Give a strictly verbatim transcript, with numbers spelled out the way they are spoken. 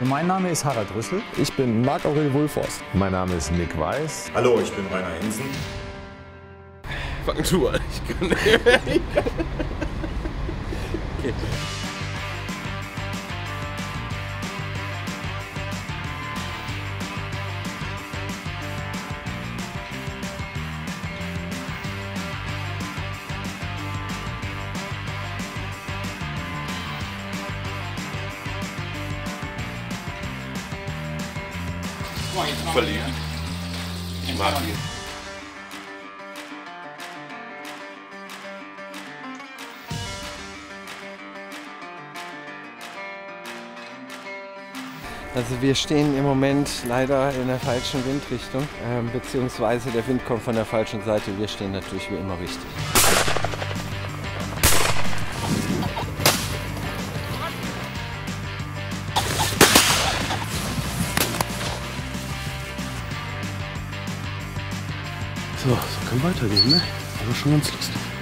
Mein Name ist Harald Rüssel. Ich bin Marc-Aurel Wulfhorst. Mein Name ist Nick Weiß. Hallo, ich bin Rainer Hensen. Fang du an, ich kann nicht. Okay. Verliebt. Ich mag ihn. Also wir stehen im Moment leider in der falschen Windrichtung, ähm, beziehungsweise der Wind kommt von der falschen Seite. Wir stehen natürlich wie immer richtig. So, so kann weitergehen, ne? Aber schon ganz lustig.